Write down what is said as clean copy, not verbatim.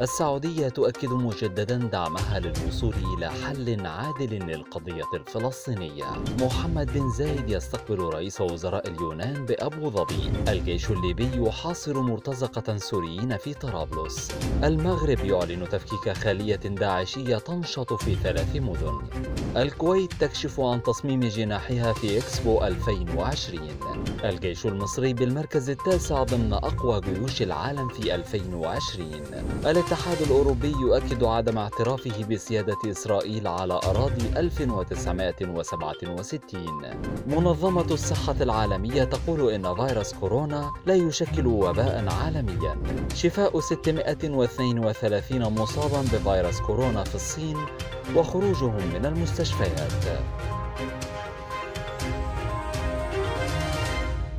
السعودية تؤكد مجددا دعمها للوصول إلى حل عادل للقضية الفلسطينية. محمد بن زايد يستقبل رئيس وزراء اليونان بأبو ظبي. الجيش الليبي يحاصر مرتزقة سوريين في طرابلس. المغرب يعلن تفكيك خلية داعشية تنشط في 3 مدن. الكويت تكشف عن تصميم جناحها في إكسبو 2020. الجيش المصري بالمركز 9 ضمن أقوى جيوش العالم في 2020. الاتحاد الأوروبي يؤكد عدم اعترافه بسيادة إسرائيل على أراضي 1967. منظمة الصحة العالمية تقول إن فيروس كورونا لا يشكل وباء عالميا. شفاء 632 مصابا بفيروس كورونا في الصين وخروجهم من المستشفيات.